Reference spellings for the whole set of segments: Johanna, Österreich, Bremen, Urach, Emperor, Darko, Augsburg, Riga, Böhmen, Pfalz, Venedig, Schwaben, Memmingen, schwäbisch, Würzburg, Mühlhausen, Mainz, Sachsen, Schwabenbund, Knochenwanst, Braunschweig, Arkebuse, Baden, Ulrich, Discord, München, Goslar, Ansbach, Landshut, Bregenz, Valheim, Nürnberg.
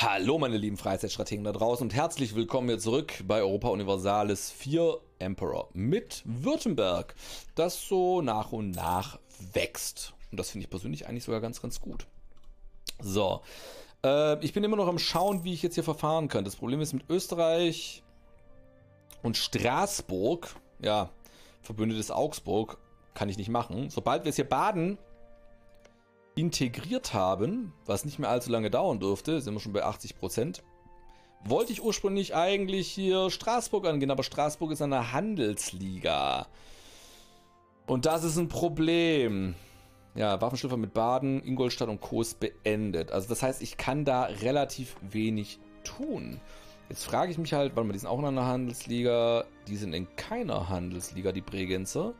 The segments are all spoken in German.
Hallo meine lieben Freizeitstrategen da draußen und herzlich willkommen hier zurück bei Europa Universalis IV Emperor mit Württemberg, das so nach und nach wächst. Und das finde ich persönlich eigentlich sogar ganz gut. So, ich bin immer noch am Schauen, wie ich jetzt hier verfahren kann. Das Problem ist mit Österreich und Straßburg, ja, verbündetes Augsburg, kann ich nicht machen. Sobald wir es hier Baden integriert haben, was nicht mehr allzu lange dauern dürfte, sind wir schon bei 80%, wollte ich ursprünglich eigentlich hier Straßburg angehen, aber Straßburg ist eine Handelsliga. Und das ist ein Problem. Ja, Waffenschiffer mit Baden, Ingolstadt und Co. ist beendet. Also das heißt, ich kann da relativ wenig tun. Jetzt frage ich mich halt, warte mal, die sind auch in einer Handelsliga, die sind in keiner Handelsliga, die Bregenzer.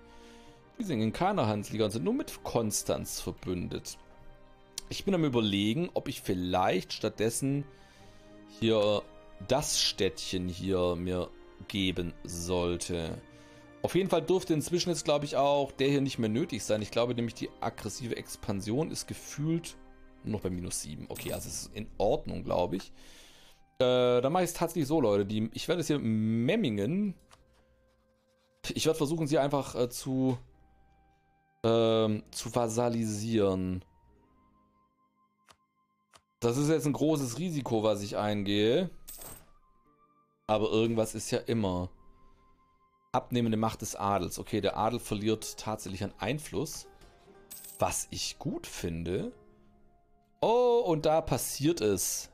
Die sind in keiner Handelsliga und sind nur mit Konstanz verbündet. Ich bin am Überlegen, ob ich vielleicht stattdessen hier das Städtchen hier mir geben sollte. Auf jeden Fall dürfte inzwischen jetzt, glaube ich, auch der hier nicht mehr nötig sein. Ich glaube nämlich, die aggressive Expansion ist gefühlt noch bei -7. Okay, also es ist in Ordnung, glaube ich. Dann mache ich es tatsächlich so, Leute. Ich werde es hier Memmingen. Ich werde versuchen, sie einfach zu vasalisieren. Das ist jetzt ein großes Risiko, was ich eingehe. Aber irgendwas ist ja immer. Abnehmende Macht des Adels. Okay, der Adel verliert tatsächlich an Einfluss. Was ich gut finde. Oh, und da passiert es.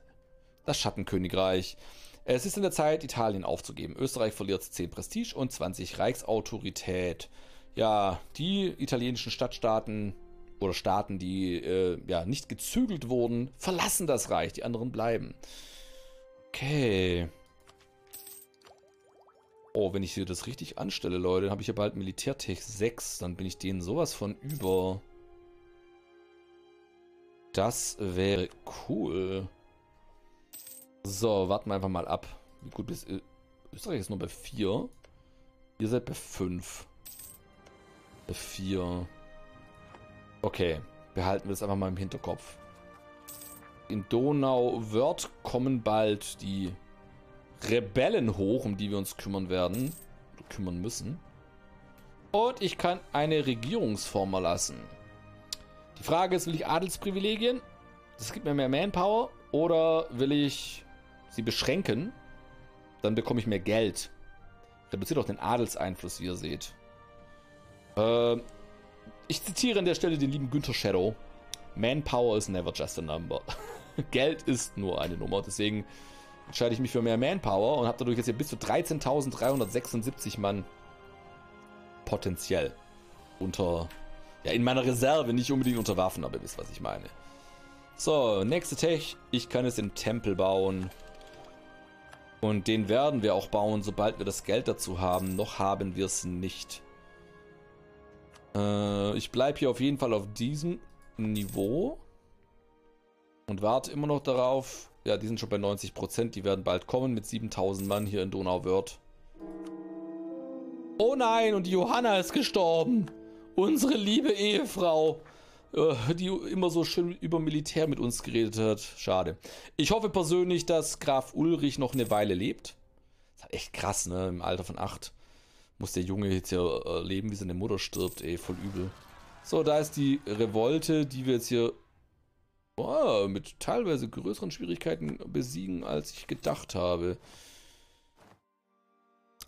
Das Schattenkönigreich. Es ist in der Zeit, Italien aufzugeben. Österreich verliert 10 Prestige und 20 Reichsautorität. Ja, die italienischen Stadtstaaten oder Staaten, die ja, nicht gezügelt wurden, verlassen das Reich. Die anderen bleiben. Okay. Oh, wenn ich hier das richtig anstelle, Leute, dann habe ich ja bald Militärtech 6. Dann bin ich denen sowas von über. Das wäre cool. So, warten wir einfach mal ab. Wie gut bist du? Österreich ist nur bei 4. Ihr seid bei 5. Bei 4. Okay, behalten wir das einfach mal im Hinterkopf. In Donauwörth kommen bald die Rebellen hoch, um die wir uns kümmern werden. Oder kümmern müssen. Und ich kann eine Regierungsform erlassen. Die Frage ist, will ich Adelsprivilegien? Das gibt mir mehr Manpower. Oder will ich sie beschränken, dann bekomme ich mehr Geld. Reduziert auch den Adelseinfluss, wie ihr seht. Ich zitiere an der Stelle den lieben Günther Shadow. Manpower is never just a number. Geld ist nur eine Nummer, deswegen entscheide ich mich für mehr Manpower und habe dadurch jetzt hier bis zu 13.376 Mann potenziell unter, ja, in meiner Reserve, nicht unbedingt unter Waffen, aber ihr wisst, was ich meine. So, nächste Tech. Ich kann es im Tempel bauen. Und den werden wir auch bauen, sobald wir das Geld dazu haben. Noch haben wir es nicht. Ich bleibe hier auf jeden Fall auf diesem Niveau. Und warte immer noch darauf. Ja, die sind schon bei 90%. Die werden bald kommen mit 7000 Mann hier in Donauwörth. Oh nein, und die Johanna ist gestorben. Unsere liebe Ehefrau, die immer so schön über Militär mit uns geredet hat. Schade. Ich hoffe persönlich, dass Graf Ulrich noch eine Weile lebt. Das ist echt krass, ne? Im Alter von 8 muss der Junge jetzt ja leben, wie seine Mutter stirbt. Ey, voll übel. So, da ist die Revolte, die wir jetzt hier mit teilweise größeren Schwierigkeiten besiegen, als ich gedacht habe.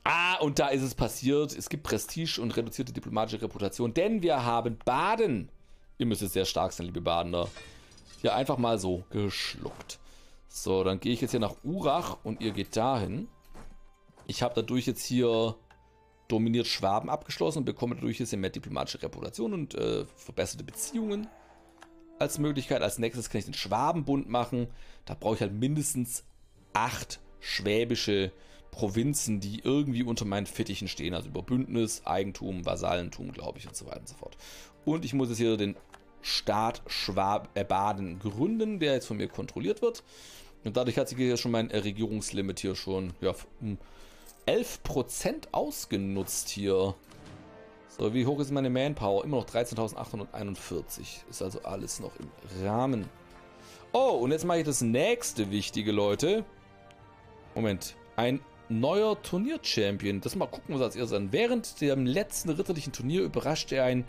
Ah, und da ist es passiert. Es gibt Prestige und reduzierte diplomatische Reputation, denn wir haben Baden. Ihr müsst jetzt sehr stark sein, liebe Badener. Hier einfach mal so geschluckt. So, dann gehe ich jetzt hier nach Urach und ihr geht dahin. Ich habe dadurch jetzt hier dominiert Schwaben abgeschlossen und bekomme dadurch jetzt hier mehr diplomatische Reputation und verbesserte Beziehungen als Möglichkeit. Als nächstes kann ich den Schwabenbund machen. Da brauche ich halt mindestens 8 schwäbische Provinzen, die irgendwie unter meinen Fittichen stehen, also über Bündnis, Eigentum, Vasallentum, glaube ich, und so weiter und so fort. Und ich muss jetzt hier den Staat Baden gründen, der jetzt von mir kontrolliert wird. Und dadurch hat sich hier schon mein Regierungslimit hier schon ja, um 11% ausgenutzt hier. So, wie hoch ist meine Manpower? Immer noch 13.841. Ist also alles noch im Rahmen. Oh, und jetzt mache ich das nächste wichtige, Leute. Moment. Ein neuer Turnier-Champion. Das mal gucken, was als erstes an. Während dem letzten ritterlichen Turnier überraschte er ein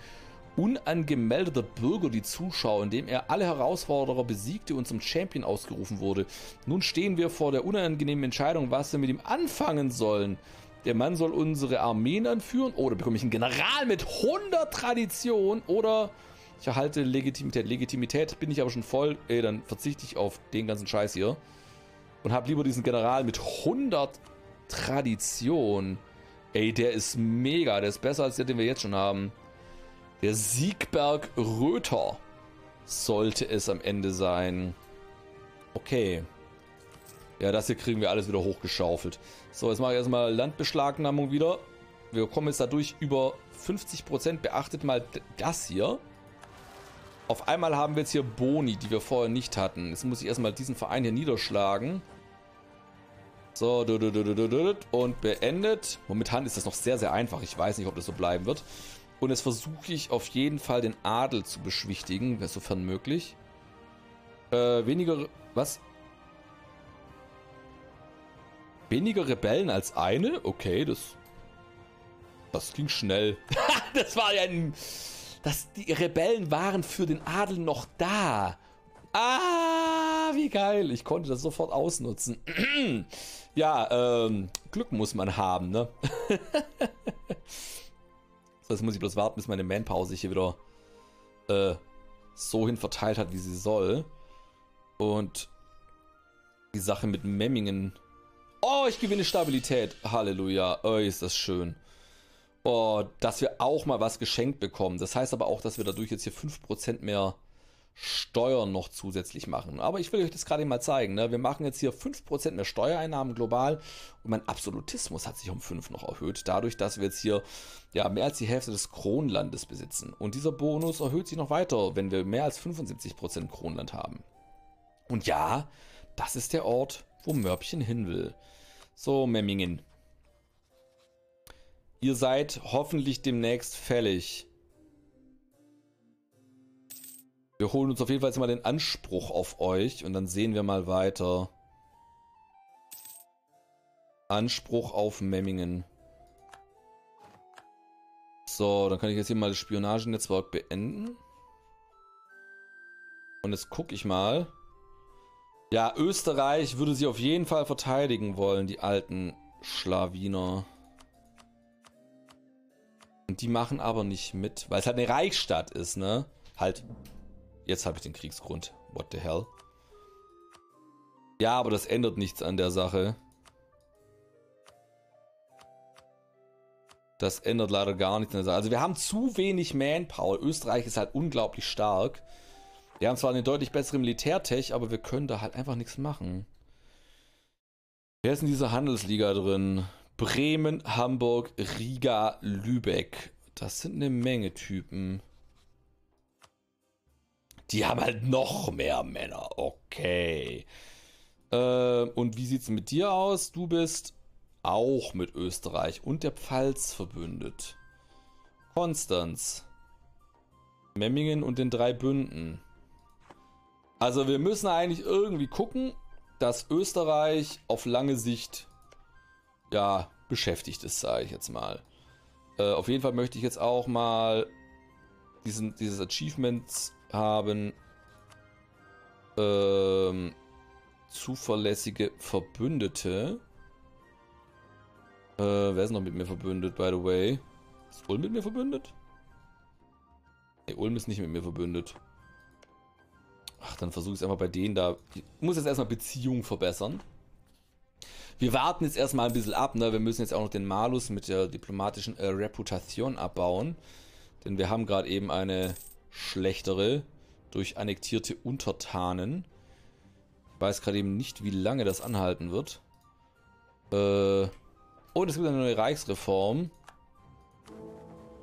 unangemeldeter Bürger die Zuschauer, indem er alle Herausforderer besiegte und zum Champion ausgerufen wurde. Nun stehen wir vor der unangenehmen Entscheidung, was wir mit ihm anfangen sollen. Der Mann soll unsere Armeen anführen. Oder bekomme ich einen General mit 100 Tradition? Oder ich erhalte Legitimität. Legitimität bin ich aber schon voll. Ey, dann verzichte ich auf den ganzen Scheiß hier. Und habe lieber diesen General mit 100 Tradition. Ey, der ist mega. Der ist besser als der, den wir jetzt schon haben. Der Siegberg Röther sollte es am Ende sein. Okay. Ja, das hier kriegen wir alles wieder hochgeschaufelt. So, jetzt mache ich erstmal Landbeschlagnahmung wieder. Wir kommen jetzt dadurch über 50%. Beachtet mal das hier. Auf einmal haben wir jetzt hier Boni, die wir vorher nicht hatten. Jetzt muss ich erstmal diesen Verein hier niederschlagen. So, und beendet. Momentan ist das noch sehr, sehr einfach. Ich weiß nicht, ob das so bleiben wird. Und jetzt versuche ich auf jeden Fall den Adel zu beschwichtigen, sofern möglich. Weniger... Was? Weniger Rebellen als eine? Okay, das ging schnell. Das war ja ein... Die Rebellen waren für den Adel noch da. Ah, wie geil. Ich konnte das sofort ausnutzen. Ja, Glück muss man haben, ne? So, jetzt muss ich bloß warten, bis meine Manpower sich hier wieder so hin verteilt hat, wie sie soll. Und die Sache mit Memmingen. Oh, ich gewinne Stabilität. Halleluja. Oh, ist das schön. Oh, dass wir auch mal was geschenkt bekommen. Das heißt aber auch, dass wir dadurch jetzt hier 5% mehr Steuern noch zusätzlich machen. Aber ich will euch das gerade mal zeigen, ne? Wir machen jetzt hier 5% mehr Steuereinnahmen global und mein Absolutismus hat sich um 5 noch erhöht, dadurch, dass wir jetzt hier ja mehr als die Hälfte des Kronlandes besitzen. Und dieser Bonus erhöht sich noch weiter, wenn wir mehr als 75% Kronland haben. Und ja, das ist der Ort, wo Mörpchen hin will. So, Memmingen. Ihr seid hoffentlich demnächst fällig. Wir holen uns auf jeden Fall jetzt mal den Anspruch auf euch und dann sehen wir mal weiter. Anspruch auf Memmingen. So, dann kann ich jetzt hier mal das Spionagenetzwerk beenden. Und jetzt gucke ich mal. Ja, Österreich würde sie auf jeden Fall verteidigen wollen, die alten Schlawiner. Und die machen aber nicht mit, weil es halt eine Reichsstadt ist, ne? Halt. Jetzt habe ich den Kriegsgrund. What the hell? Ja, aber das ändert nichts an der Sache. Das ändert leider gar nichts an der Sache. Also wir haben zu wenig Manpower. Österreich ist halt unglaublich stark. Wir haben zwar eine deutlich bessere Militärtech, aber wir können da halt einfach nichts machen. Wer ist in dieser Handelsliga drin? Bremen, Hamburg, Riga, Lübeck. Das sind eine Menge Typen. Die haben halt noch mehr Männer. Okay. Und wie sieht es mit dir aus? Du bist auch mit Österreich und der Pfalz verbündet. Konstanz. Memmingen und den 3 Bünden. Also wir müssen eigentlich irgendwie gucken, dass Österreich auf lange Sicht ja beschäftigt ist, sage ich jetzt mal. Auf jeden Fall möchte ich jetzt auch mal dieses Achievements haben, zuverlässige Verbündete. Wer ist noch mit mir verbündet, by the way? Ist Ulm mit mir verbündet? Ne, Ulm ist nicht mit mir verbündet. Ach, dann versuche ich es einfach bei denen da. Ich muss jetzt erstmal Beziehungen verbessern. Wir warten jetzt erstmal ein bisschen ab, ne? Wir müssen jetzt auch noch den Malus mit der diplomatischen Reputation abbauen. Denn wir haben gerade eben eine schlechtere durch annektierte Untertanen. Ich weiß gerade eben nicht, wie lange das anhalten wird. Und es gibt eine neue Reichsreform.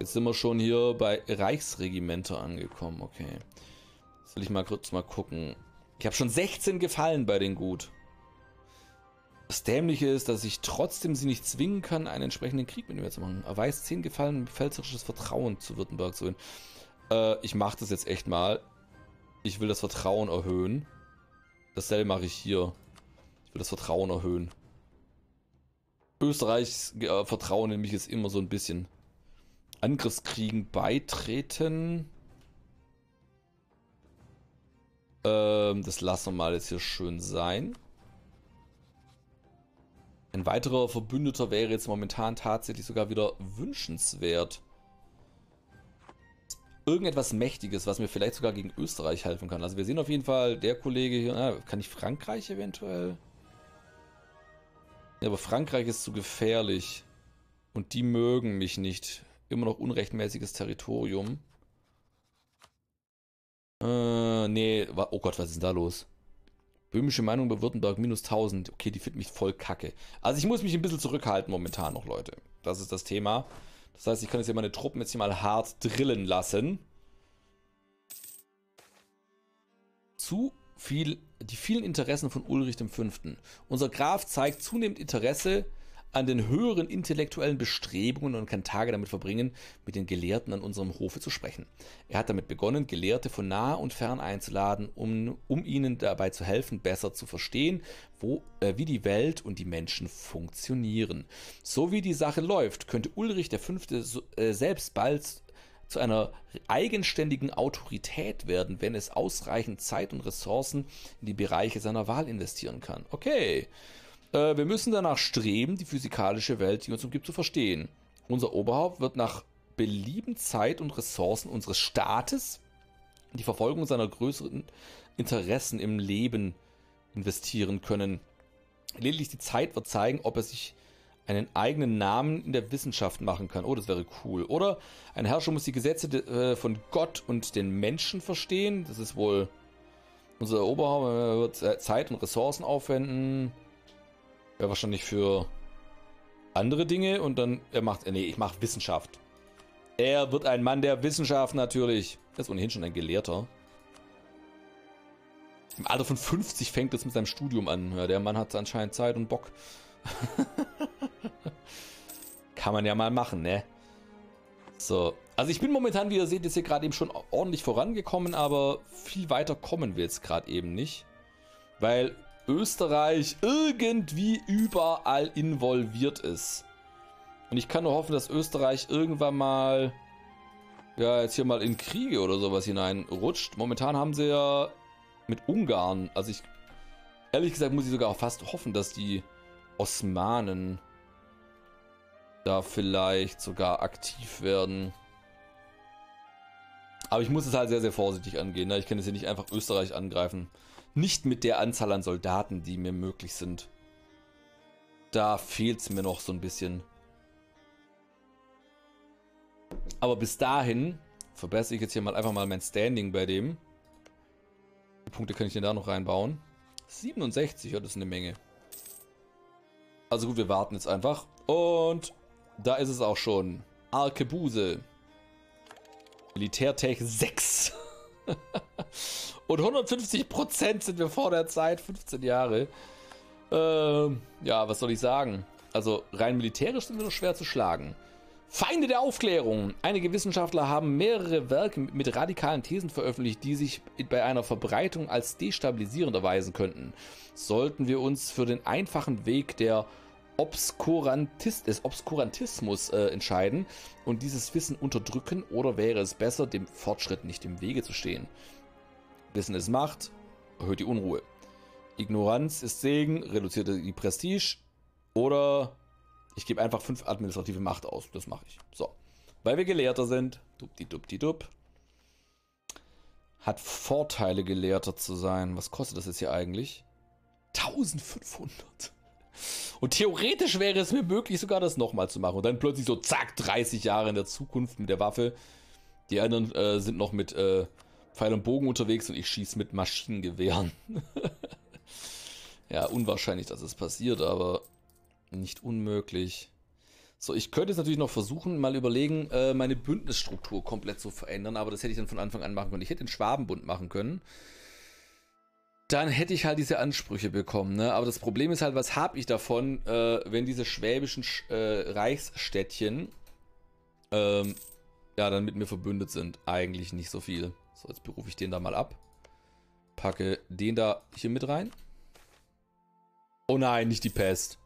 Jetzt sind wir schon hier bei Reichsregimenter angekommen. Okay. Soll ich mal kurz gucken. Ich habe schon 16 Gefallen bei den Gut. Das Dämliche ist, dass ich trotzdem sie nicht zwingen kann, einen entsprechenden Krieg mit mir zu machen. Erweist 10 Gefallen und pfälzerisches Vertrauen zu Württemberg zu hin. Ich mache das jetzt echt mal. Ich will das Vertrauen erhöhen. Dasselbe mache ich hier. Ich will das Vertrauen erhöhen. Österreichs Vertrauen nämlich jetzt immer so ein bisschen. Angriffskriegen beitreten. Das lassen wir mal jetzt hier schön sein. Ein weiterer Verbündeter wäre jetzt momentan tatsächlich sogar wieder wünschenswert. Irgendetwas Mächtiges, was mir vielleicht sogar gegen Österreich helfen kann. Also wir sehen auf jeden Fall, der Kollege hier... kann ich Frankreich eventuell? Ja, aber Frankreich ist zu gefährlich. Und die mögen mich nicht. Immer noch unrechtmäßiges Territorium. Nee. Oh Gott, was ist denn da los? Böhmische Meinung bei Württemberg -1000. Okay, die finden mich voll kacke. Also ich muss mich ein bisschen zurückhalten momentan noch, Leute. Das ist das Thema. Das heißt, ich kann jetzt hier meine Truppen jetzt hier mal hart drillen lassen. Zu viel, die vielen Interessen von Ulrich dem Fünften. Unser Graf zeigt zunehmend Interesse an den höheren intellektuellen Bestrebungen und kann Tage damit verbringen, mit den Gelehrten an unserem Hofe zu sprechen. Er hat damit begonnen, Gelehrte von nah und fern einzuladen, um ihnen dabei zu helfen, besser zu verstehen, wie die Welt und die Menschen funktionieren. So wie die Sache läuft, könnte Ulrich der Fünfte selbst bald zu einer eigenständigen Autorität werden, wenn es ausreichend Zeit und Ressourcen in die Bereiche seiner Wahl investieren kann. Okay. Wir müssen danach streben, die physikalische Welt, die uns umgibt, zu verstehen. Unser Oberhaupt wird nach Belieben Zeit und Ressourcen unseres Staates die Verfolgung seiner größeren Interessen im Leben investieren können. Lediglich die Zeit wird zeigen, ob er sich einen eigenen Namen in der Wissenschaft machen kann. Oh, das wäre cool. Oder ein Herrscher muss die Gesetze von Gott und den Menschen verstehen. Das ist wohl... Unser Oberhaupt wird Zeit und Ressourcen aufwenden... Wäre wahrscheinlich für andere Dinge und dann, ich mache Wissenschaft. Er wird ein Mann der Wissenschaft natürlich. Er ist ohnehin schon ein Gelehrter. Im Alter von 50 fängt es mit seinem Studium an. Ja, der Mann hat anscheinend Zeit und Bock. Kann man ja mal machen, ne? So. Also ich bin momentan, wie ihr seht, jetzt hier gerade eben schon ordentlich vorangekommen, aber viel weiter kommen wir jetzt gerade eben nicht. Weil... Österreich irgendwie überall involviert ist. Und ich kann nur hoffen, dass Österreich irgendwann mal, ja, jetzt hier mal in Kriege oder sowas hineinrutscht. Momentan haben sie ja mit Ungarn, also ich, ehrlich gesagt, muss ich sogar fast hoffen, dass die Osmanen da vielleicht sogar aktiv werden. Aber ich muss es halt sehr, sehr vorsichtig angehen. Ne? Ich kann jetzt hier nicht einfach Österreich angreifen. Nicht mit der Anzahl an Soldaten, die mir möglich sind. Da fehlt es mir noch so ein bisschen. Aber bis dahin verbessere ich jetzt hier mal einfach mal mein Standing bei dem. Wie viele Punkte kann ich denn da noch reinbauen? 67, ja, das ist eine Menge. Also gut, wir warten jetzt einfach. Und da ist es auch schon. Arkebuse. Militärtech 6. Und 150% sind wir vor der Zeit, 15 Jahre. Ja, was soll ich sagen? Also rein militärisch sind wir noch schwer zu schlagen. Feinde der Aufklärung. Einige Wissenschaftler haben mehrere Werke mit radikalen Thesen veröffentlicht, die sich bei einer Verbreitung als destabilisierend erweisen könnten. Sollten wir uns für den einfachen Weg der Obskurantismus entscheiden und dieses Wissen unterdrücken, oder wäre es besser, dem Fortschritt nicht im Wege zu stehen? Wissen ist Macht, erhöht die Unruhe. Ignoranz ist Segen, reduziert die Prestige, oder ich gebe einfach 5 administrative Macht aus. Das mache ich. So. Weil wir Gelehrter sind. Dubdi-dubdi-dub. Hat Vorteile, Gelehrter zu sein. Was kostet das jetzt hier eigentlich? 1500. Und theoretisch wäre es mir möglich, sogar das nochmal zu machen. Und dann plötzlich so, zack, 30 Jahre in der Zukunft mit der Waffe. Die anderen sind noch mit Pfeil und Bogen unterwegs und ich schieße mit Maschinengewehren. Ja, unwahrscheinlich, dass es passiert, aber nicht unmöglich. So, ich könnte jetzt natürlich noch versuchen, mal überlegen, meine Bündnisstruktur komplett zu verändern. Aber das hätte ich dann von Anfang an machen können. Ich hätte den Schwabenbund machen können. Dann hätte ich halt diese Ansprüche bekommen, ne? Aber das Problem ist halt, was habe ich davon, wenn diese schwäbischen Reichsstädtchen ja, dann mit mir verbündet sind? Eigentlich nicht so viel. So, jetzt berufe ich den da mal ab. Packe den da hier mit rein. Oh nein, nicht die Pest.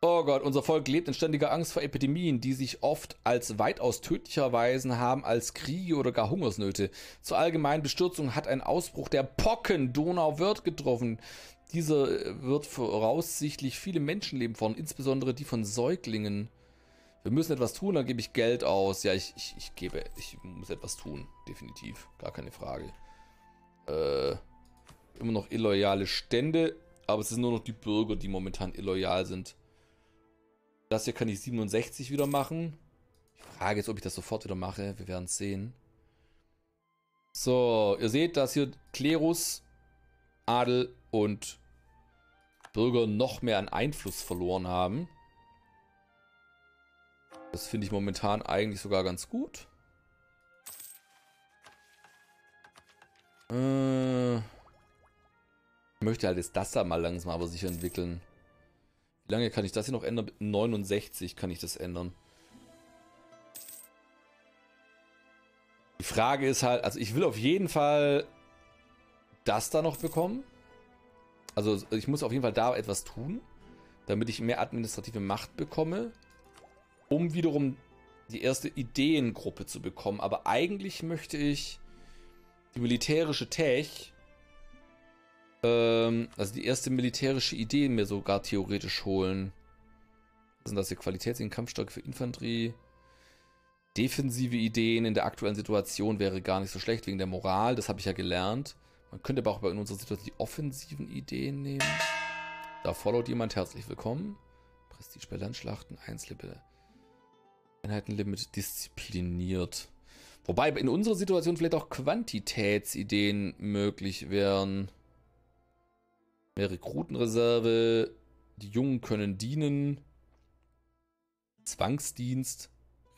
Oh Gott, unser Volk lebt in ständiger Angst vor Epidemien, die sich oft als weitaus tödlicher erweisen haben als Kriege oder gar Hungersnöte. Zur allgemeinen Bestürzung hat ein Ausbruch der Pocken Donauwörth getroffen. Dieser wird voraussichtlich viele Menschenleben fordern, insbesondere die von Säuglingen. Wir müssen etwas tun, dann gebe ich Geld aus. Ja, ich muss etwas tun, definitiv, gar keine Frage. Immer noch illoyale Stände, aber es sind nur noch die Bürger, die momentan illoyal sind. Das hier kann ich 67 wieder machen. Ich frage jetzt, ob ich das sofort wieder mache. Wir werden es sehen. So, ihr seht, dass hier Klerus, Adel und Bürger noch mehr an Einfluss verloren haben. Das finde ich momentan eigentlich sogar ganz gut. Ich möchte halt jetzt das da mal langsam aber sicher entwickeln. Wie lange kann ich das hier noch ändern? 69 kann ich das ändern. Die Frage ist halt, also ich will auf jeden Fall das da noch bekommen. Also ich muss auf jeden Fall da etwas tun, damit ich mehr administrative Macht bekomme, um wiederum die erste Ideengruppe zu bekommen. Aber eigentlich möchte ich die militärische Tech... also die erste militärische Idee mir sogar theoretisch holen. Was sind das hier? Qualitäts- und Kampfstärke für Infanterie. Defensive Ideen in der aktuellen Situation wäre gar nicht so schlecht, wegen der Moral, das habe ich ja gelernt. Man könnte aber auch in unserer Situation die offensiven Ideen nehmen. Da followt jemand, herzlich willkommen. Prestige bei Landschlachten, Einzelne Einheitenlimit diszipliniert. Wobei in unserer Situation vielleicht auch Quantitätsideen möglich wären. Mehr Rekrutenreserve, die Jungen können dienen, Zwangsdienst,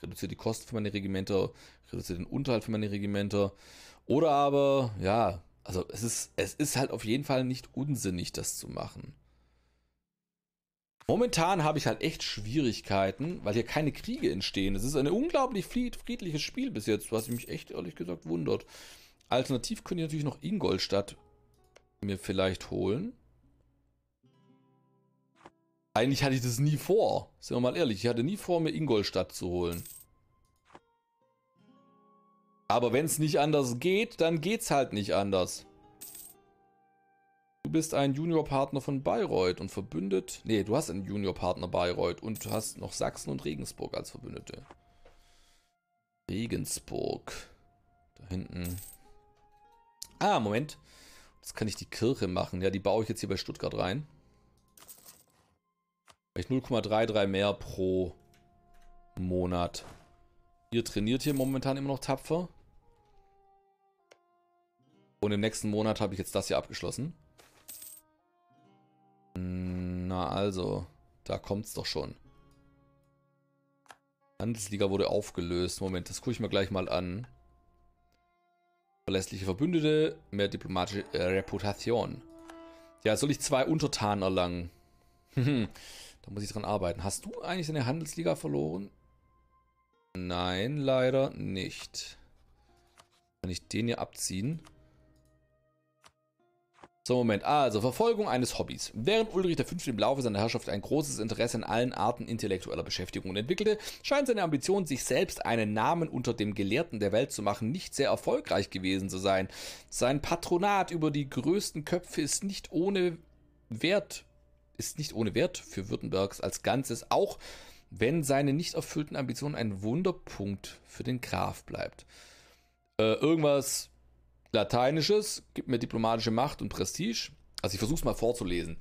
reduziert die Kosten für meine Regimenter, reduziert den Unterhalt für meine Regimenter. Oder aber, ja, also es ist halt auf jeden Fall nicht unsinnig, das zu machen. Momentan habe ich halt echt Schwierigkeiten, weil hier keine Kriege entstehen. Es ist ein unglaublich friedliches Spiel bis jetzt, was mich echt ehrlich gesagt wundert. Alternativ könnte ich natürlich noch Ingolstadt mir vielleicht holen. Eigentlich hatte ich das nie vor. Sind wir mal ehrlich. Ich hatte nie vor, mir Ingolstadt zu holen. Aber wenn es nicht anders geht, dann geht's halt nicht anders. Du bist ein Juniorpartner von Bayreuth und verbündet... Nee, du hast einen Juniorpartner Bayreuth und du hast noch Sachsen und Regensburg als Verbündete. Regensburg. Da hinten. Ah, Moment. Das kann ich die Kirche machen. Ja, die baue ich jetzt hier bei Stuttgart rein. Vielleicht 0,33 mehr pro Monat. Ihr trainiert hier momentan immer noch tapfer. Und im nächsten Monat habe ich jetzt das hier abgeschlossen. Na also, da kommt's doch schon. Handelsliga wurde aufgelöst. Moment, das gucke ich mir gleich mal an. Verlässliche Verbündete, mehr diplomatische Reputation. Ja, soll ich 2 Untertanen erlangen? Da muss ich dran arbeiten. Hast du eigentlich deine Handelsliga verloren? Nein, leider nicht. Kann ich den hier abziehen? So, Moment. Also, Verfolgung eines Hobbys. Während Ulrich der Fünfte im Laufe seiner Herrschaft ein großes Interesse an allen Arten intellektueller Beschäftigung entwickelte, scheint seine Ambition, sich selbst einen Namen unter dem Gelehrten der Welt zu machen, nicht sehr erfolgreich gewesen zu sein. Sein Patronat über die größten Köpfe ist nicht ohne Wert für Württembergs als Ganzes, auch wenn seine nicht erfüllten Ambitionen ein Wunderpunkt für den Graf bleibt. Irgendwas... Lateinisches, gibt mir diplomatische Macht und Prestige. Also ich versuche es mal vorzulesen.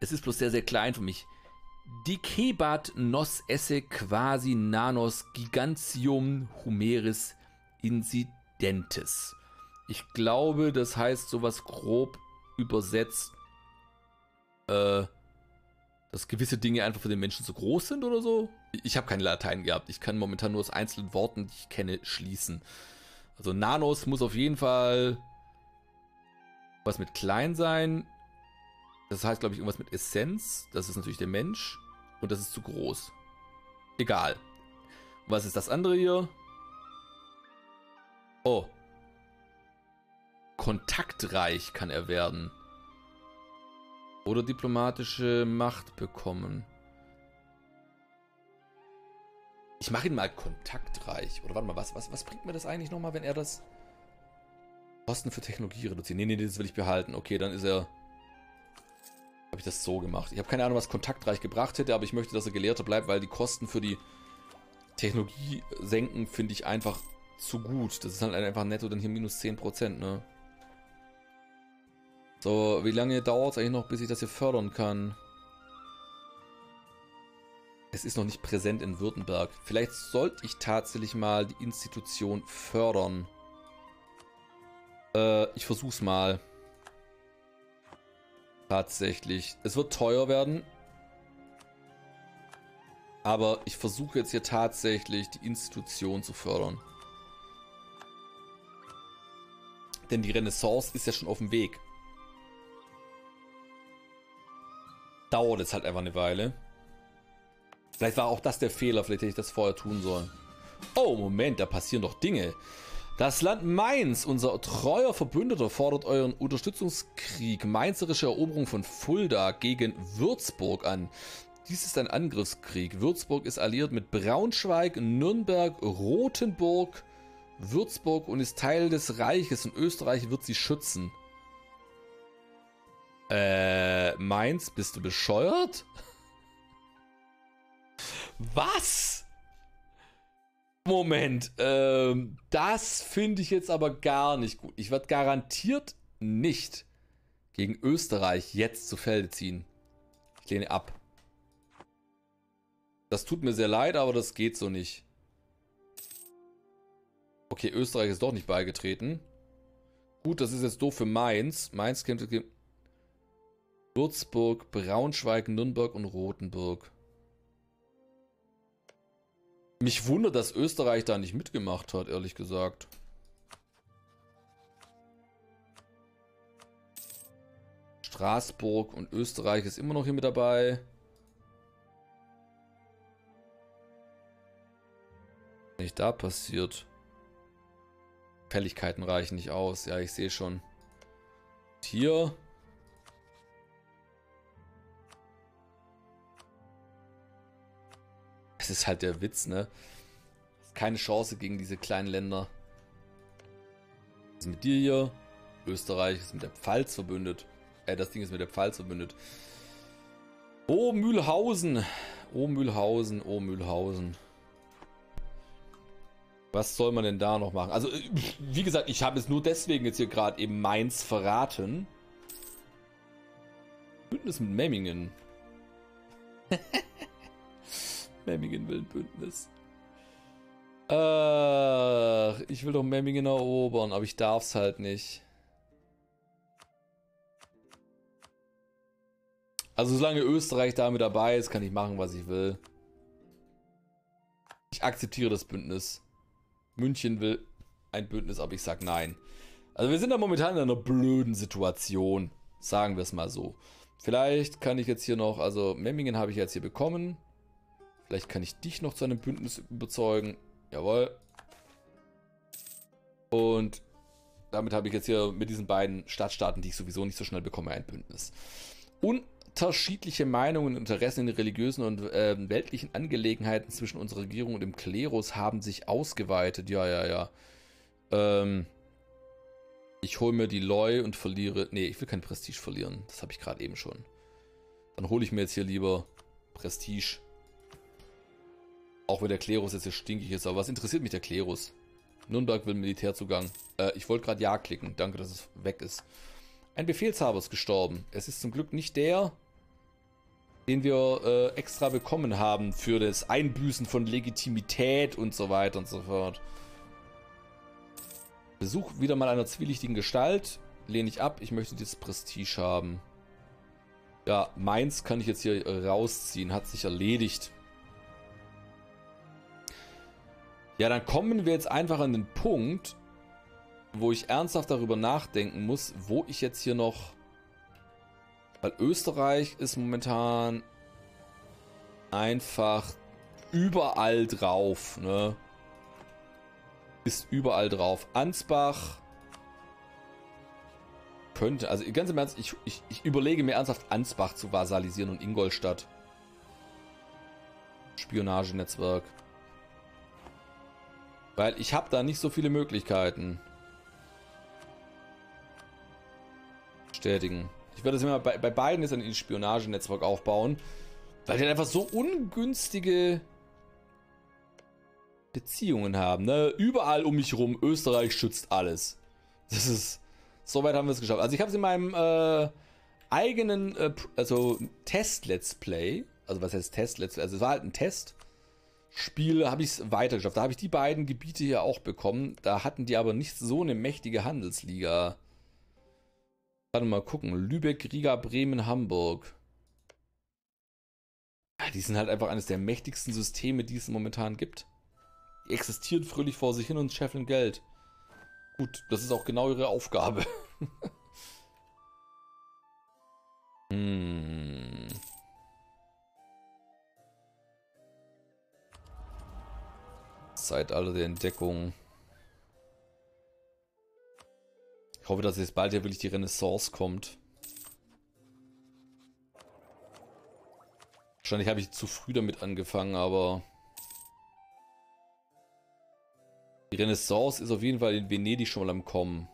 Es ist bloß sehr, sehr klein für mich. Dicebat nos esse quasi nanos gigantium humeris incidentes. Ich glaube, das heißt sowas grob übersetzt, dass gewisse Dinge einfach für den Menschen so groß sind oder so. Ich habe keine Latein gehabt. Ich kann momentan nur aus einzelnen Worten, die ich kenne, schließen. Also Nanos muss auf jeden Fall was mit klein sein. Das heißt, glaube ich, irgendwas mit Essenz. Das ist natürlich der Mensch. Und das ist zu groß. Egal. Was ist das andere hier? Oh. Kontaktreich kann er werden. Oder diplomatische Macht bekommen. Ich mache ihn mal kontaktreich. Oder warte mal, was bringt mir das eigentlich nochmal, wenn er das... Kosten für Technologie reduzieren. Nee, nee, das will ich behalten. Okay, dann ist er... Habe ich das so gemacht. Ich habe keine Ahnung, was kontaktreich gebracht hätte, aber ich möchte, dass er Gelehrter bleibt, weil die Kosten für die Technologie senken, finde ich einfach zu gut. Das ist halt einfach netto dann hier minus 10%, ne? So, wie lange dauert es eigentlich noch, bis ich das hier fördern kann? Es ist noch nicht präsent in Württemberg. Vielleicht sollte ich tatsächlich mal die Institution fördern. Ich versuch's mal. Tatsächlich. Es wird teuer werden. Aber ich versuche jetzt hier tatsächlich die Institution zu fördern. Denn die Renaissance ist ja schon auf dem Weg. Dauert jetzt halt einfach eine Weile. Vielleicht war auch das der Fehler. Vielleicht hätte ich das vorher tun sollen. Oh, Moment, da passieren doch Dinge. Das Land Mainz, unser treuer Verbündeter, fordert euren Unterstützungskrieg, mainzerische Eroberung von Fulda gegen Würzburg an. Dies ist ein Angriffskrieg. Würzburg ist alliiert mit Braunschweig, Nürnberg, Rothenburg, Würzburg und ist Teil des Reiches und Österreich wird sie schützen. Mainz, bist du bescheuert? Was? Moment, das finde ich jetzt aber gar nicht gut. Ich werde garantiert nicht gegen Österreich jetzt zu Felde ziehen. Ich lehne ab. Das tut mir sehr leid, aber das geht so nicht. Okay, Österreich ist doch nicht beigetreten. Gut, das ist jetzt doof für Mainz. Mainz kämpft gegen Würzburg, Braunschweig, Nürnberg und Rothenburg. Mich wundert, dass Österreich da nicht mitgemacht hat, ehrlich gesagt. Straßburg und Österreich ist immer noch hier mit dabei. Was ist da passiert? Fälligkeiten reichen nicht aus. Ja, ich sehe schon. Und hier... Es ist halt der Witz, ne? Keine Chance gegen diese kleinen Länder. Was ist mit dir hier? Österreich ist mit der Pfalz verbündet. Das Ding ist mit der Pfalz verbündet. Oh, Mühlhausen. Oh, Mühlhausen. Oh, Mühlhausen. Was soll man denn da noch machen? Also, wie gesagt, ich habe es nur deswegen jetzt hier gerade eben Mainz verraten. Bündnis mit Memmingen. Memmingen will ein Bündnis. Ich will doch Memmingen erobern, aber ich darf es halt nicht. Also solange Österreich da mit dabei ist, kann ich machen, was ich will. Ich akzeptiere das Bündnis. München will ein Bündnis, aber ich sag nein. Also wir sind da momentan in einer blöden Situation. Sagen wir es mal so. Vielleicht kann ich jetzt hier noch, also Memmingen habe ich jetzt hier bekommen. Vielleicht kann ich dich noch zu einem Bündnis überzeugen. Jawohl. Und damit habe ich jetzt hier mit diesen beiden Stadtstaaten, die ich sowieso nicht so schnell bekomme, ein Bündnis. Unterschiedliche Meinungen und Interessen in religiösen und weltlichen Angelegenheiten zwischen unserer Regierung und dem Klerus haben sich ausgeweitet. Ja, ja, ja. Ich hole mir die Leu und verliere... Nee, ich will kein Prestige verlieren. Das habe ich gerade eben schon. Dann hole ich mir jetzt hier lieber Prestige. Auch wenn der Klerus jetzt hier stinkig ist. Aber was interessiert mich der Klerus? Nürnberg will Militärzugang. Ich wollte gerade Ja klicken. Danke, dass es weg ist. Ein Befehlshaber ist gestorben. Es ist zum Glück nicht der, den wir extra bekommen haben für das Einbüßen von Legitimität und so weiter und so fort. Besuch wieder mal einer zwielichtigen Gestalt. Lehne ich ab. Ich möchte dieses Prestige haben. Ja, Mainz kann ich jetzt hier rausziehen. Hat sich erledigt. Ja, dann kommen wir jetzt einfach an den Punkt, wo ich ernsthaft darüber nachdenken muss, wo ich jetzt hier noch... Weil Österreich ist momentan einfach überall drauf, ne? Ist überall drauf. Ansbach, könnte. Also ganz im Ernst, ich überlege mir ernsthaft, Ansbach zu vasalisieren und Ingolstadt. Spionagenetzwerk. Weil ich habe da nicht so viele Möglichkeiten. Bestätigen. Ich werde es immer bei beiden jetzt ein Spionagenetzwerk aufbauen. Weil die einfach so ungünstige Beziehungen haben. Ne? Überall um mich rum. Österreich schützt alles. Das ist... Soweit haben wir es geschafft. Also ich habe es in meinem eigenen Test-Let's Play. Also was heißt Test-Let's Play? Also es war halt ein Testspiel, habe ich es weiter geschafft. Da habe ich die beiden Gebiete hier auch bekommen. Da hatten die aber nicht so eine mächtige Handelsliga. Warte mal gucken. Lübeck, Riga, Bremen, Hamburg. Ja, die sind halt einfach eines der mächtigsten Systeme, die es momentan gibt. Die existieren fröhlich vor sich hin und scheffeln Geld. Gut, das ist auch genau ihre Aufgabe. Hm. Zeitalter der Entdeckung. Ich hoffe, dass jetzt bald ja wirklich die Renaissance kommt. Wahrscheinlich habe ich zu früh damit angefangen, aber... Die Renaissance ist auf jeden Fall in Venedig schon mal am Kommen.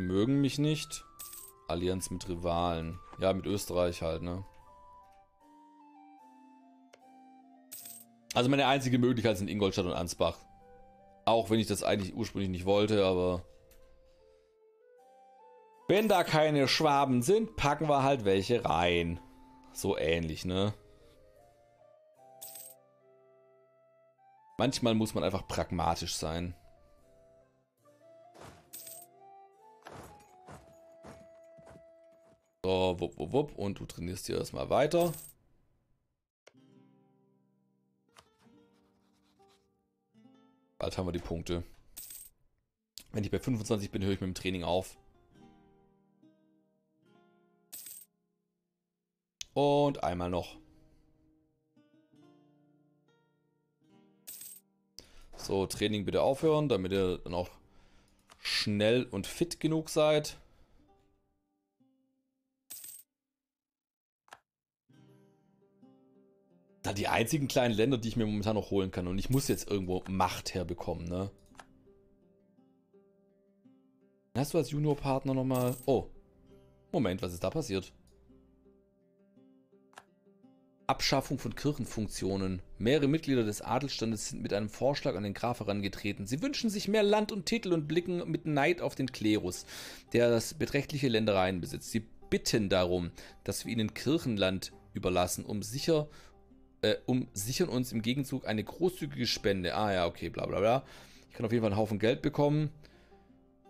Die mögen mich nicht. Allianz mit Rivalen. Ja, mit Österreich halt, ne? Also meine einzige Möglichkeit sind Ingolstadt und Ansbach. Auch wenn ich das eigentlich ursprünglich nicht wollte, aber... Wenn da keine Schwaben sind, packen wir halt welche rein. So ähnlich, ne? Manchmal muss man einfach pragmatisch sein. So, wupp, wupp, wupp. Und du trainierst hier erstmal weiter. Bald haben wir die Punkte. Wenn ich bei 25 bin, höre ich mit dem Training auf. Und einmal noch. So, Training bitte aufhören, damit ihr dann auch schnell und fit genug seid. Da die einzigen kleinen Länder, die ich mir momentan noch holen kann. Und ich muss jetzt irgendwo Macht herbekommen, ne? Hast du als Juniorpartner nochmal... Oh, Moment, was ist da passiert? Abschaffung von Kirchenfunktionen. Mehrere Mitglieder des Adelsstandes sind mit einem Vorschlag an den Graf herangetreten. Sie wünschen sich mehr Land und Titel und blicken mit Neid auf den Klerus, der das beträchtliche Ländereien besitzt. Sie bitten darum, dass wir ihnen Kirchenland überlassen, um sichern uns im Gegenzug eine großzügige Spende. Ah ja, okay, bla bla bla. Ich kann auf jeden Fall einen Haufen Geld bekommen.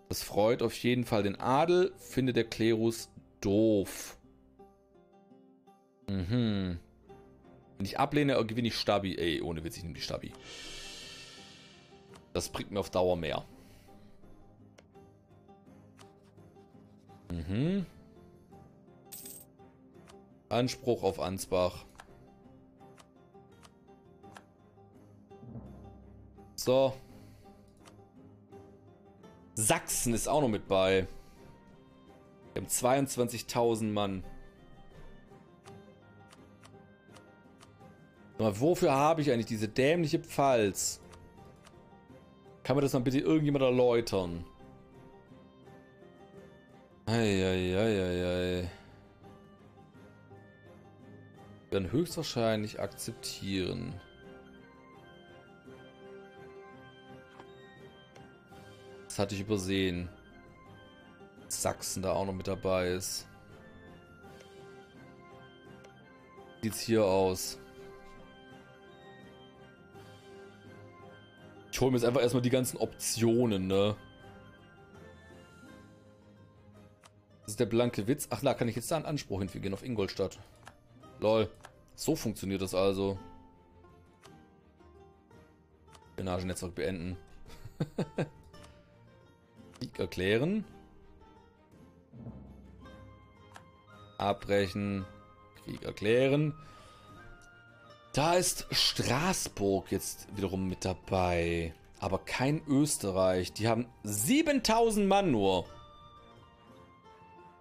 Das freut auf jeden Fall den Adel, findet der Klerus doof. Mhm. Wenn ich ablehne, gewinne ich Stabi. Ey, ohne Witz, ich nehme die Stabi. Das bringt mir auf Dauer mehr. Mhm. Anspruch auf Ansbach. So. Sachsen ist auch noch mit bei. Wir haben 22.000 Mann. Wofür habe ich eigentlich diese dämliche Pfalz? Kann mir das dann bitte irgendjemand erläutern? Eieieiei. Werden höchstwahrscheinlich akzeptieren. Das hatte ich übersehen. Sachsen da auch noch mit dabei ist. Wie sieht's hier aus? Ich hole mir jetzt einfach erstmal die ganzen Optionen, ne? Das ist der blanke Witz. Ach, da kann ich jetzt da einen Anspruch hinfügen auf Ingolstadt. Lol. So funktioniert das also. Spionagenetzwerk beenden. Krieg erklären. Abbrechen. Krieg erklären. Da ist Straßburg jetzt wiederum mit dabei. Aber kein Österreich. Die haben 7000 Mann nur.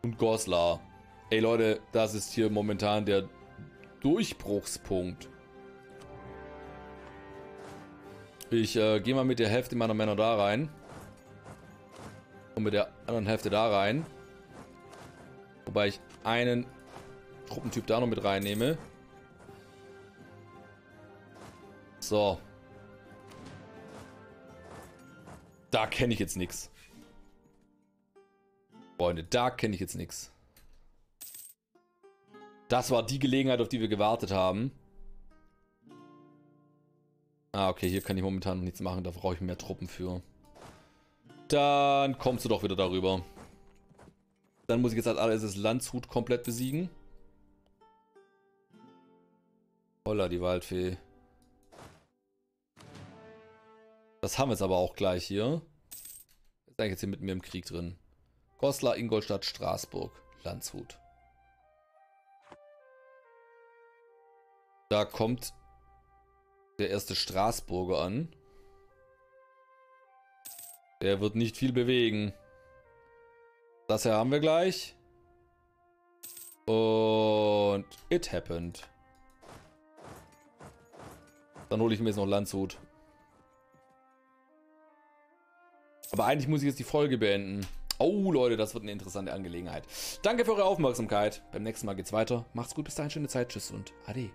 Und Goslar. Ey Leute, das ist hier momentan der Durchbruchspunkt. Ich gehe mal mit der Hälfte meiner Männer da rein. Und mit der anderen Hälfte da rein. Wobei ich einen Truppentyp da noch mit reinnehme. So. Da kenne ich jetzt nichts. Freunde, da kenne ich jetzt nichts. Das war die Gelegenheit, auf die wir gewartet haben. Ah, okay, hier kann ich momentan nichts machen. Da brauche ich mehr Truppen für. Dann kommst du doch wieder darüber. Dann muss ich jetzt als allererstes Landshut komplett besiegen. Holla, die Waldfee. Das haben wir jetzt aber auch gleich hier. Ist eigentlich jetzt hier mit mir im Krieg drin. Goslar, Ingolstadt, Straßburg, Landshut. Da kommt der erste Straßburger an. Der wird nicht viel bewegen. Das hier haben wir gleich. Und it happened. Dann hole ich mir jetzt noch Landshut. Aber eigentlich muss ich jetzt die Folge beenden. Oh Leute, das wird eine interessante Angelegenheit. Danke für eure Aufmerksamkeit. Beim nächsten Mal geht's weiter. Macht's gut, bis dahin, schöne Zeit. Tschüss und ade.